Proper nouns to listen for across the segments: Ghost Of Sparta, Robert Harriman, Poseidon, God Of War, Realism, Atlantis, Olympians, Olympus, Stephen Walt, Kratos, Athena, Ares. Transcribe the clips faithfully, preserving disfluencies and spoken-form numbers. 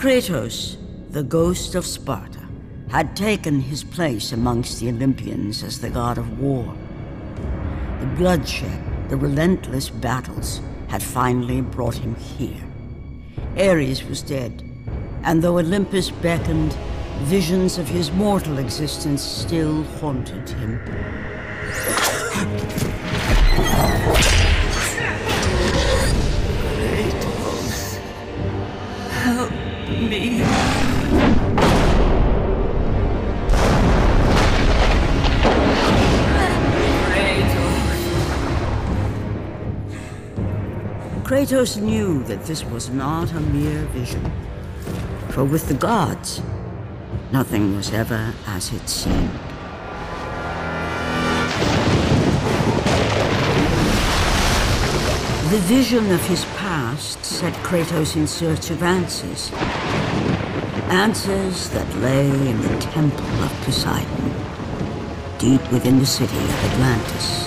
Kratos, the Ghost of Sparta, had taken his place amongst the Olympians as the god of war. The bloodshed, the relentless battles, had finally brought him here. Ares was dead, and though Olympus beckoned, visions of his mortal existence still haunted him. Kratos, help me. Kratos. Kratos knew that this was not a mere vision, for with the gods, nothing was ever as it seemed. The vision of his past set Kratos in search of answers. Answers that lay in the temple of Poseidon, deep within the city of Atlantis.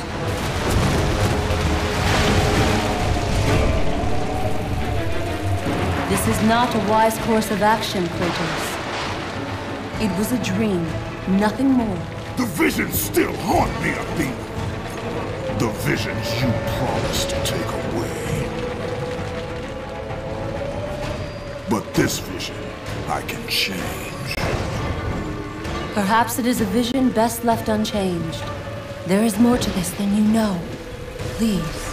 This is not a wise course of action, Kratos. It was a dream, nothing more. The visions still haunt me, Athena. The visions you promised to take away. But this vision, I can change. Perhaps it is a vision best left unchanged. There is more to this than you know. Please.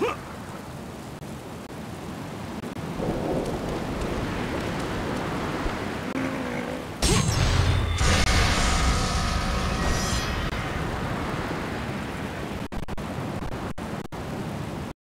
Huh.